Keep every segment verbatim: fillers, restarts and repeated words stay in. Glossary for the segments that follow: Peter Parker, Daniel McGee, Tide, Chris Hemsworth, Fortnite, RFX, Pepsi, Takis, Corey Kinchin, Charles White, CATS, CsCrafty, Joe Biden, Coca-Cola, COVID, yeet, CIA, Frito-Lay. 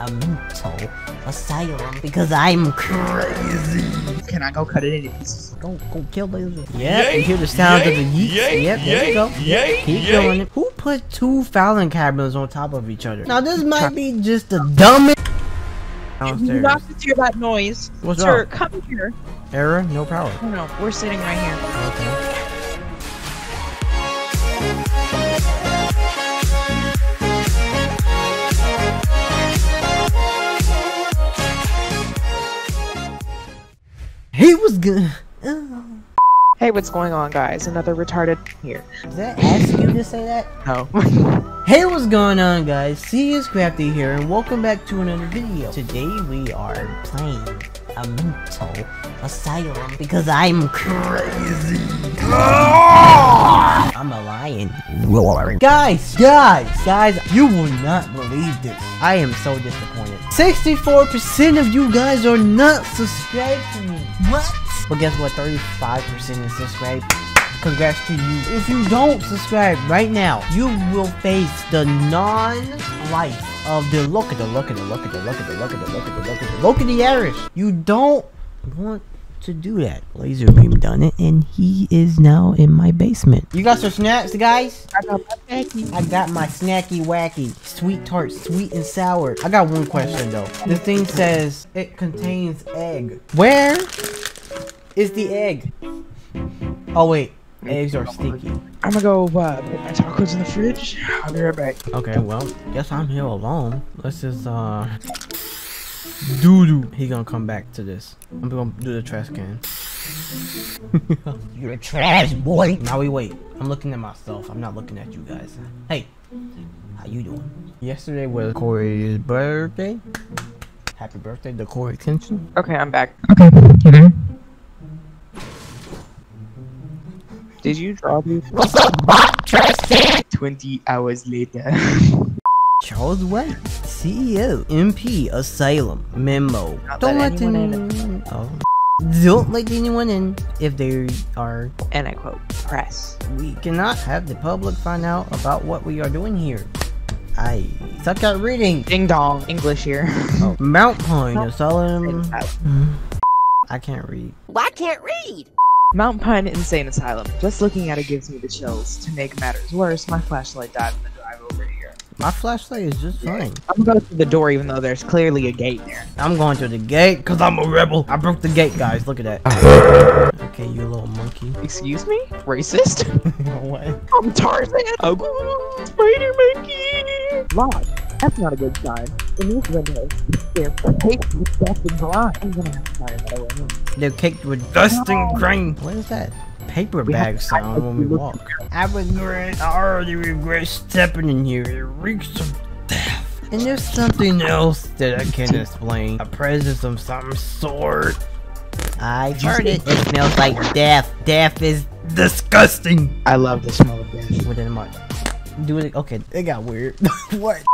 a mental asylum because I'm crazy. Can I go cut it into pieces? Go, go kill those. Yeah, you hear the sound of the yeet. Yay, yep, yay, there you go. Yay, keep yay. Going. Who put two filing cabinets on top of each other? Now this might be just the dumbest. You have to hear that noise. What's Sir, up? Come here. Error, no power. Oh, no, we're sitting right here. Okay. He was good. Hey, what's going on, guys? Another retarded here. Did that ask you to say that? No. Hey, what's going on, guys? C is Crafty here, and welcome back to another video. Today we are playing a mental asylum because I'm crazy. I'm a lion. Guys, guys, guys, you will not believe this. I am so disappointed. sixty-four percent of you guys are not subscribed to me. What? Well, guess what? thirty-five percent is subscribed. Congrats to you. If you don't subscribe right now, you will face the non-life of the look at the look at the look at the look at the look at the look at the look at the look at the Irish. You don't want to do that. Laser beam done it, and he is now in my basement. You got some snacks, guys? I got my snacky. I got my snacky wacky sweet tart, sweet and sour. I got one question though. The thing says it contains egg. Where is the egg? Oh wait. Eggs are stinky. I'm gonna go uh, put my tacos in the fridge. I'll be right back. Okay, well, guess I'm here alone. Let's just uh, doo doo. He gonna come back to this. I'm gonna do the trash can. You're a trash boy. Now we wait. I'm looking at myself. I'm not looking at you guys. Hey, how you doing? Yesterday was Corey's birthday. Happy birthday to Corey Kinchin. Okay, I'm back. Okay. Did you drop me? What's up, bot trash can? twenty hours later. Charles White, C E O, M P, Asylum, Memo. Not Don't let, let anyone in. in. Oh. Don't let anyone in if they are, and I quote, press. We cannot have the public find out about what we are doing here. I suck at reading. Ding dong, English here. Oh. Mount Pine, Asylum. I can't read. Well, I can't read. Mount Pine Insane Asylum. Just looking at it gives me the chills. To make matters worse, my flashlight died in the drive over here. My flashlight is just fine. I'm going through the door even though there's clearly a gate there. I'm going through the gate because I'm a rebel. I broke the gate, guys. Look at that. Okay, you little monkey. Excuse me? Racist? What? I'm Tarzan. Oh, spider monkey. Lodge. That's not a good sign. In these windows, they're caked with dust and grime. I'm gonna have to fire that away. They're caked with dust and grime. What is that paper bag sound when we walk? I regret, I already regret stepping in here. It reeks of death. And there's something else that I can't explain. A presence of some sort. I heard it. It smells like death. Death is disgusting. I love the smell of death. Within a month. Do it. Okay, it got weird. What?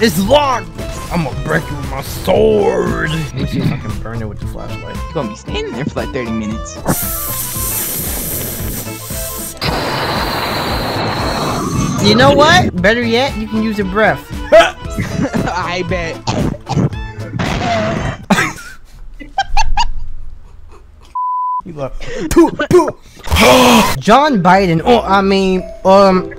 It's locked! I'm gonna break it with my sword! Let me see if I can burn it with the flashlight. You're gonna be standing there for like thirty minutes. You know what? Better yet, you can use your breath. I bet. You go, poo, poo. John Biden, oh, I mean, um...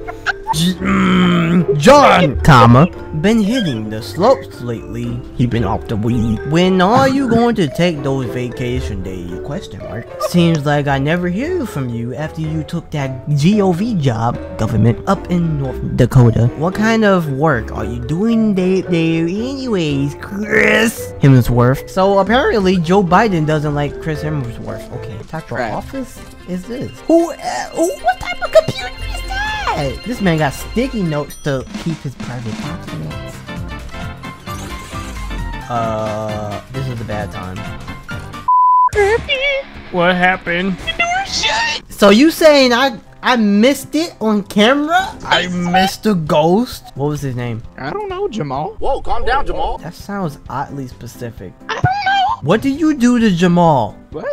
John, comma, been hitting the slopes lately. He been off the weed. When are you going to take those vacation days? Question mark. Seems like I never hear from you after you took that G O V job, government, up in North Dakota. What kind of work are you doing there, there anyways, Chris Hemsworth? So apparently Joe Biden doesn't like Chris Hemsworth. Okay, talk to office is this? Who? Uh, who? What type of computer is that? This man got sticky notes to keep his private documents. Uh, this is a bad time. What happened? The door shut. So you saying I I missed it on camera? I missed a ghost. What was his name? I don't know, Jamal. Whoa, calm down, Jamal. That sounds oddly specific. I don't know. What did you do to Jamal? What?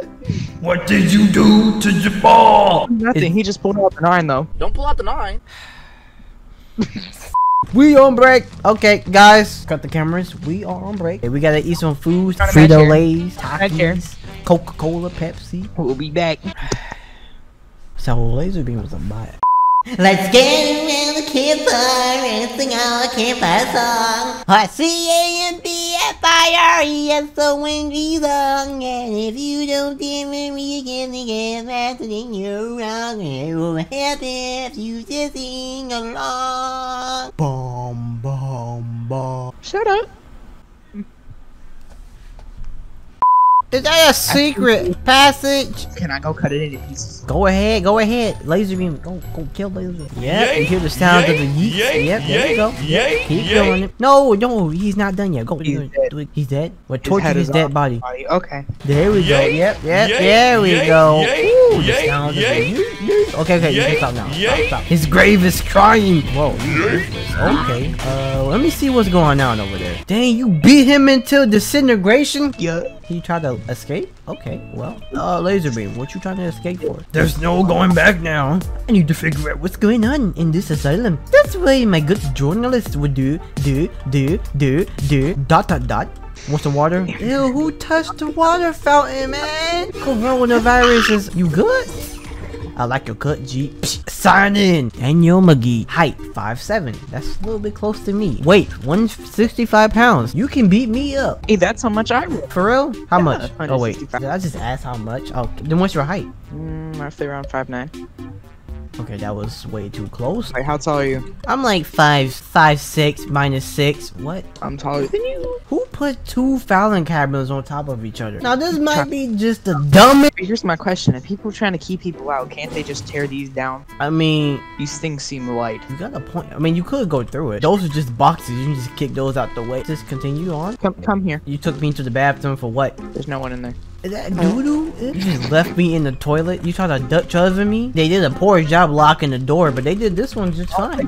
What did you do to Jamal? Nothing. It, he just pulled out the nine, though. Don't pull out the nine. We on break. Okay, guys. Cut the cameras. We are on break. Hey, we gotta eat some food. Frito-Lays, Takis, Coca-Cola, Pepsi. We'll be back. So laser beam was a bite. Let's get around the campfire and sing our campfire song. R C A M P F I R E S O N G song. And if you don't stand with me again, again, faster than you're wrong. It won't happen if you just sing along. Bum, bum, bum. Shut up. Is that a secret passage? Can I go cut it into pieces? Go ahead, go ahead. Laser beam, go, go kill laser. Yep, you hear the sound yay, of the yeet. Yay, yep, yay, there you go. Yay, keep yay. Going. It. No, no, he's not done yet. Go, he's do it. Dead. Do it. He's dead. We're torturing his, his dead body. body. Okay. There we yay, go. Yep, yep. Yay, there we yay, go. Yay, ooh, yay, the sound yay, of the yeet. Okay, okay, yay, you can stop now. Stop, stop. His grave is crying. Whoa. Yay. Okay. Uh, let me see what's going on over there. Dang, you beat him until disintegration. Yeah. He tried to escape? Okay, well. Uh, laser beam, what you trying to escape for? There's no going back now. I need to figure out what's going on in this asylum. That's why my good journalist would do, do, do, do, do, dot, dot, dot. What's the water? Ew, who touched the water fountain, man? Coronavirus is... You good? I like your cut, G. Psh, sign in. Daniel McGee. Height, five seven. That's a little bit close to me. Weight, one sixty-five pounds. You can beat me up. Hey, that's how much I roll. For real? How yeah, much? Oh, wait. Did I just ask how much? Oh, then what's your height? Mm, roughly around five nine. Okay, that was way too close. Wait, how tall are you? I'm like five, five, six, minus six. What? I'm taller than you. Who put two filing cabinets on top of each other? Now, this might be just the dumbest. Here's my question. If people are trying to keep people out, can't they just tear these down? I mean, these things seem light. You got a point. I mean, you could go through it. Those are just boxes. You can just kick those out the way. Just continue on. Come, come here. You took me to the bathroom for what? There's no one in there. Is that doo-doo? You just left me in the toilet. You tried to Dutch oven me? They did a poor job locking the door, but they did this one just fine.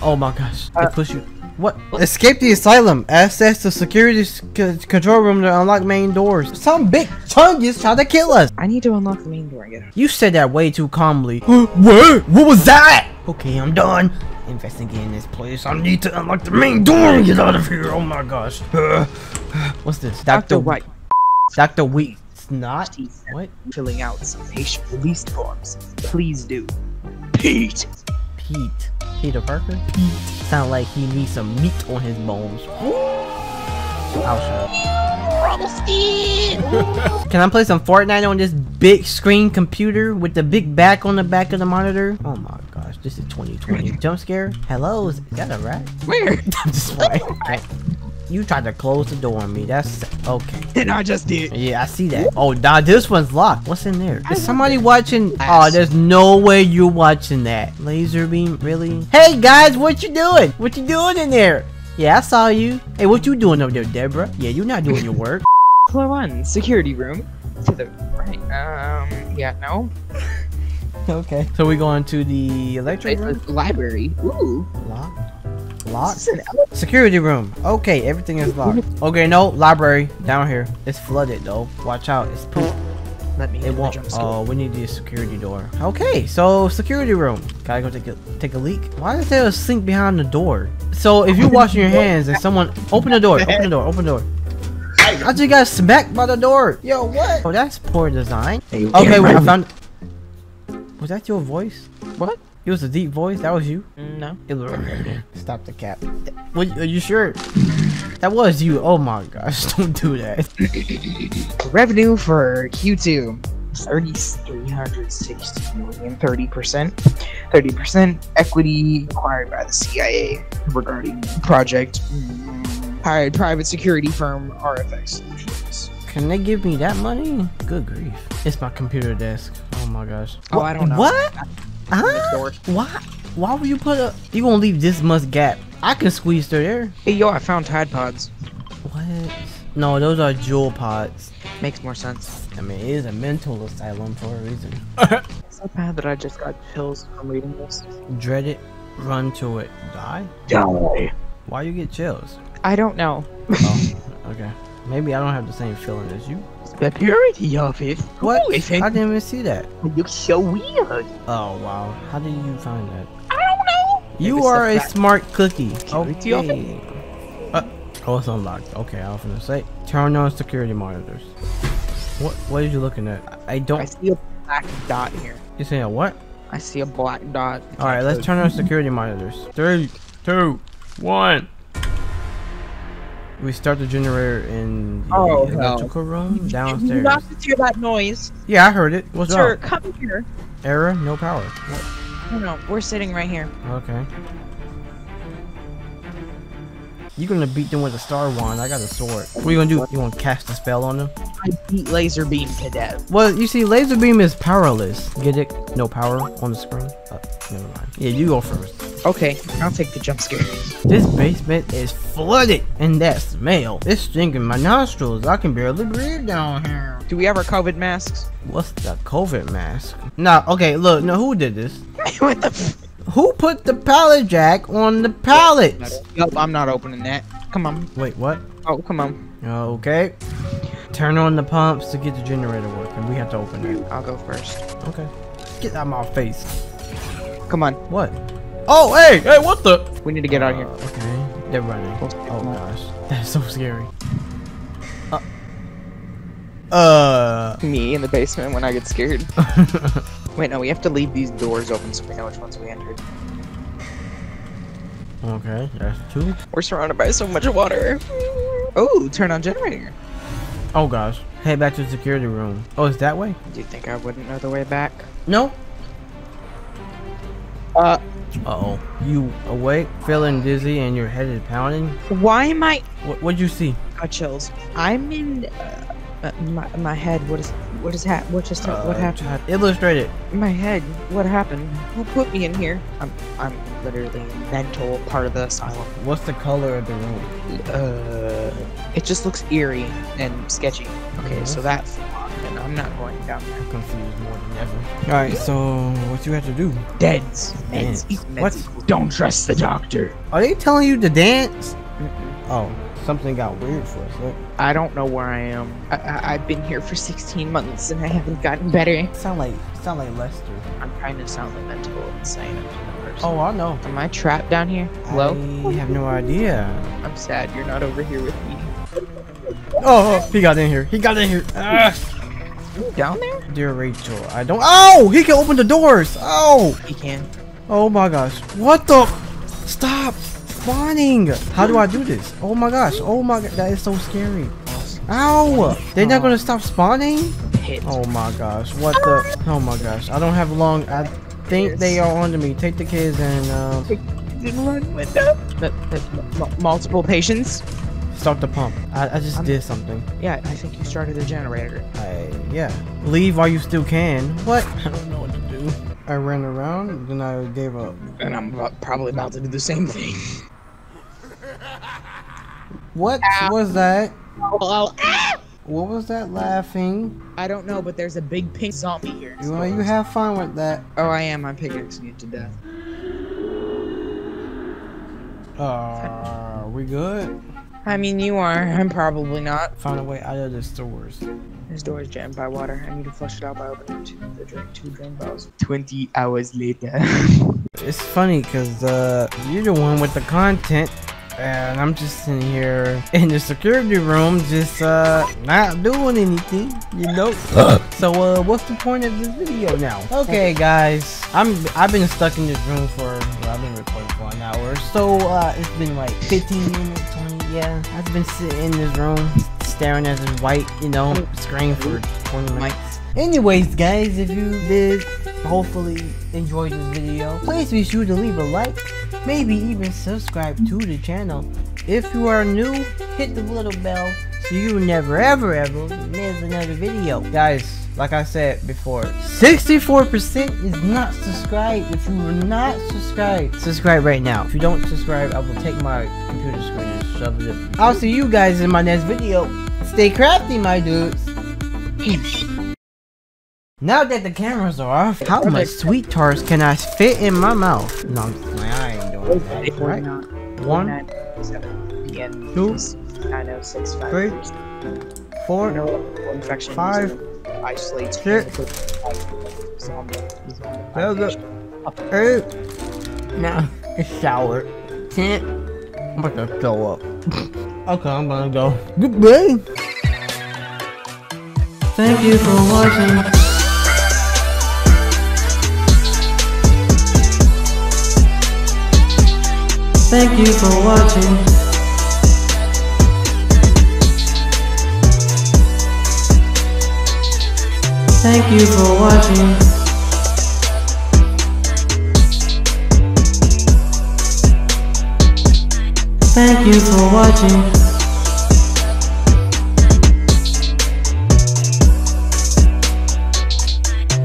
Oh my gosh. They push you. What? Escape the asylum. Access the security control room to unlock main doors. Some big chungus tried to kill us. I need to unlock the main door again. You said that way too calmly. What? What was that? Okay, I'm done investigating this place. I need to unlock the main door and get out of here. Oh my gosh. Uh, what's this? Doctor White. Doctor Wheat, it's not. What? Filling out some patient release forms. Please do. Pete. Pete. Peter Parker? Pete. Sound like he needs some meat on his bones. Can I play some Fortnite on this big screen computer with the big back on the back of the monitor? Oh my gosh, this is twenty twenty. Jump scare? Hello, is that a rat? Where? I'm just right. You tried to close the door on me. That's okay. And I just did. Yeah, I see that. Oh, nah, this one's locked. What's in there? Is somebody watching? Oh, there's no way you're watching that. Laser beam, really? Hey, guys, what you doing? What you doing in there? Yeah, I saw you. Hey, what you doing over there, Deborah? Yeah, you're not doing your work. Floor one, security room. To the right. Um, yeah, no. Okay. So we're going to the electric room? Library. Ooh. Locked. Locked? Security room. Okay, everything is locked. Okay, no, library. Down here. It's flooded though. Watch out. It's poop. Let me it won't. Oh, we need the security door. Okay, so security room. Gotta go take a take a leak. Why is there a sink behind the door? So if you're washing your hands and someone open the door, open the door, open the door. I just got smacked by the door. Yo, what? Oh, that's poor design. Hey, okay, wait, I found. Was that your voice? What? It was a deep voice. That was you? No. It was stop the cap. What, are you sure? That was you. Oh my gosh! Don't do that. Revenue for Q two: three thousand three hundred sixty million. Thirty percent. Thirty percent equity acquired by the C I A regarding project hired private security firm R F X Solutions. Can they give me that money? Good grief! It's my computer desk. Oh my gosh. Oh, I don't know. What? Huh? Why? Why would you put a? You gonna leave this much gap? I can squeeze through there. Hey yo, I found Tide pods. What? No, those are jewel pods. Makes more sense. I mean, it is a mental asylum for a reason. It's so bad that I just got chills from reading this. Dread it, run to it, die. Die. Why you get chills? I don't know. Oh, okay. Maybe I don't have the same feeling as you. The purity of it. What? Ooh, I didn't even see that. It looks so weird. Oh wow. How did you find that? I don't know. You are a smart cookie. Okay. Uh, oh, it's unlocked. Okay, I was gonna say. Turn on security monitors. What? What are you looking at? I don't. I see a black dot here. You saying a what? I see a black dot. All right, let's turn on security monitors. Three, two, one. We start the generator in the oh, electrical no. room downstairs. You not to hear that noise. Yeah, I heard it. What's Sir, up? Sir, come here. Error, no power. What? No, no, we're sitting right here. Okay. You're gonna beat them with a star wand. I got a sword. What are you gonna do? You wanna cast a spell on them? I beat laser beam to death. Well, you see, laser beam is powerless. Get it? No power on the screen. Oh, never mind. Yeah, you go first. Okay, I'll take the jump scare. This basement is flooded, and that smell. It's stinking my nostrils. I can barely breathe down here. Do we have our COVID masks? What's the COVID mask? Nah, okay, look, now who did this? What the f- Who put the pallet jack on the pallets? Nope, I'm not opening that. Come on. Wait, what? Oh, come on. Okay. Turn on the pumps to get the generator working. We have to open it. I'll go first. Okay. Get out of my face. Come on. What? Oh, hey, hey, what the? We need to get out of here. Uh, okay, they're running. Oh gosh, that's so scary. Uh, uh. Me in the basement when I get scared. Wait, no, we have to leave these doors open so we know which ones we entered. Okay, that's two. We're surrounded by so much water. Oh, turn on generator. Oh gosh, head back to the security room. Oh, it's that way? Do you think I wouldn't know the way back? No. Uh. Uh-oh. You awake, feeling dizzy, and your head is pounding? Why am I... What, what'd you see? Got chills. I'm in... Uh, uh, my, my head. What is... What is hap... What just... Uh, what happened? God. Illustrate it. My head. What happened? Who put me in here? I'm... I'm literally mental part of the asylum. What's the color of the room? Uh... It just looks eerie and sketchy. Okay, mm-hmm. So that's... I'm not going down there. I'm confused more than ever. Alright, so what you have to do? Dance. Dance. What? Don't trust the doctor. Are they telling you to dance? Mm-mm. Oh, something got weird for us. Right? I don't know where I am. I I I've been here for sixteen months and I haven't gotten better. Sound like sound like Lester. I'm trying to sound like mental insane. Oh, I know. Am I trapped down here? Hello? I have no idea. I'm sad you're not over here with me. Oh, he got in here. He got in here. Ah. You down there? Dear Rachel, I don't- Oh! He can open the doors! Oh! He can. Oh my gosh. What the- Stop spawning! How do I do this? Oh my gosh. Oh my god. That is so scary. Ow! They're not gonna stop spawning? Oh my gosh. What the- Oh my gosh. I don't have long- I think they are onto me. Take the kids and, um... Take the kids and run with them. The, the, the, multiple patients? Start the pump. I, I just I'm, did something. Yeah, I think you started the generator. I, yeah. Leave while you still can. What? I don't know what to do. I ran around, then I gave up. And I'm about, probably about to do the same thing. What Ow. was that? Hello. What was that laughing? I don't know, but there's a big pink zombie here. You, well, you have fun with that. Oh, I am. I'm pickaxing you to death. Uh, are we good? I mean, you are. I'm probably not. Find a way out of this doors. This door is jammed by water. I need to flush it out by opening two, the drain, two drain valves. twenty hours later. It's funny because uh, you're the one with the content, and I'm just in here in the security room, just uh, not doing anything, you know. So uh, what's the point of this video now? Okay, guys, I'm I've been stuck in this room for well, I've been recording for an hour, so uh, it's been like fifteen minutes. Yeah, I've been sitting in this room, staring at this white, you know, screen for twenty minutes. Anyways, guys, if you did hopefully enjoy this video, please be sure to leave a like, maybe even subscribe to the channel. If you are new, hit the little bell so you never ever ever miss another video. Guys, like I said before, sixty-four percent is not subscribed. If you are not subscribed, subscribe right now. If you don't subscribe, I will take my computer screen and shove it up. I'll see you guys in my next video. Stay crafty, my dudes. Now that the cameras are off, how much sweet tarts can I fit in my mouth? No, I ain't doing that. Right? One, two, three, four, five, Isolate shit. Zombie. Zombie. Eight. Nah. It's sour. Can't. I'm about to throw up. Okay, I'm gonna go. Goodbye. Thank you for watching. Thank you for watching. Thank you for watching. Thank you for watching.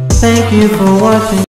Thank you for watching.